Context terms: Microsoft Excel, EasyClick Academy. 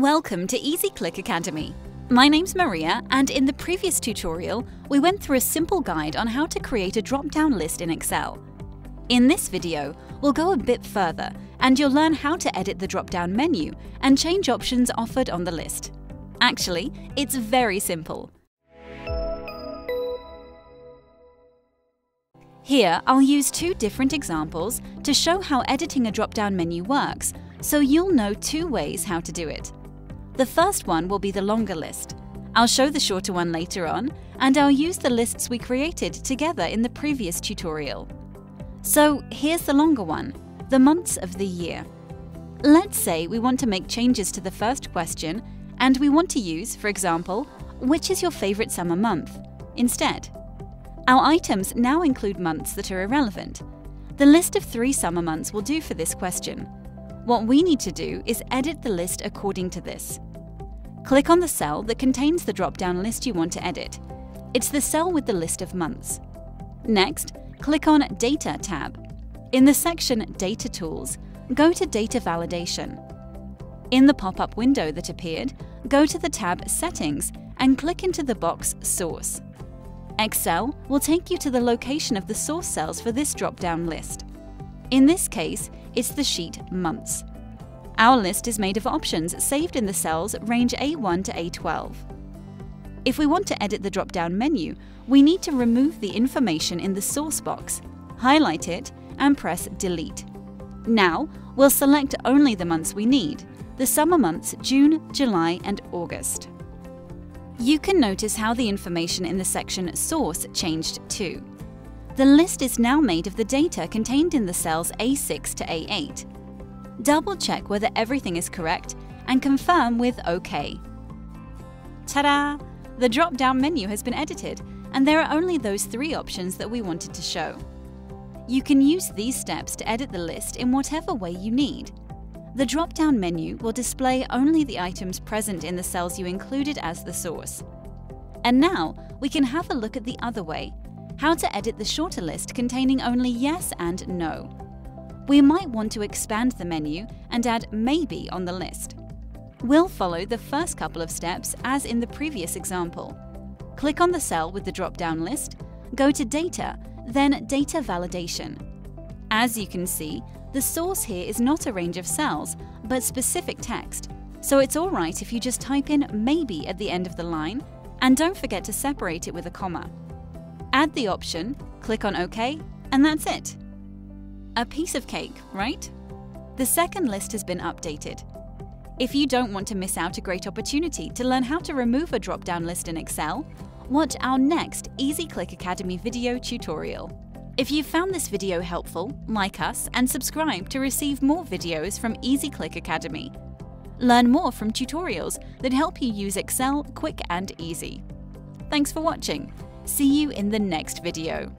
Welcome to EasyClick Academy. My name's Maria, and in the previous tutorial, we went through a simple guide on how to create a drop-down list in Excel. In this video, we'll go a bit further, and you'll learn how to edit the drop-down menu and change options offered on the list. Actually, it's very simple. Here, I'll use two different examples to show how editing a drop-down menu works, so you'll know two ways how to do it. The first one will be the longer list. I'll show the shorter one later on, and I'll use the lists we created together in the previous tutorial. So here's the longer one, the months of the year. Let's say we want to make changes to the first question, and we want to use, for example, which is your favorite summer month instead. Our items now include months that are irrelevant. The list of 3 summer months will do for this question. What we need to do is edit the list according to this. Click on the cell that contains the drop-down list you want to edit. It's the cell with the list of months. Next, click on Data tab. In the section Data Tools, go to Data Validation. In the pop-up window that appeared, go to the tab Settings and click into the box Source. Excel will take you to the location of the source cells for this drop-down list. In this case, it's the sheet Months. Our list is made of options saved in the cells range A1 to A12. If we want to edit the drop-down menu, we need to remove the information in the source box, highlight it, and press Delete. Now, we'll select only the months we need, the summer months June, July, and August. You can notice how the information in the section Source changed too. The list is now made of the data contained in the cells A6 to A8. Double-check whether everything is correct and confirm with OK. Ta-da! The drop-down menu has been edited, and there are only those 3 options that we wanted to show. You can use these steps to edit the list in whatever way you need. The drop-down menu will display only the items present in the cells you included as the source. And now, we can have a look at the other way, how to edit the shorter list containing only yes and no. We might want to expand the menu and add maybe on the list. We'll follow the first couple of steps as in the previous example. Click on the cell with the drop-down list, go to Data, then Data Validation. As you can see, the source here is not a range of cells, but specific text, so it's all right if you just type in maybe at the end of the line, and don't forget to separate it with a comma. Add the option, click on OK, and that's it. A piece of cake, right? The second list has been updated. If you don't want to miss out a great opportunity to learn how to remove a drop-down list in Excel, watch our next EasyClick Academy video tutorial. If you found this video helpful, like us and subscribe to receive more videos from EasyClick Academy. Learn more from tutorials that help you use Excel quick and easy. Thanks for watching. See you in the next video.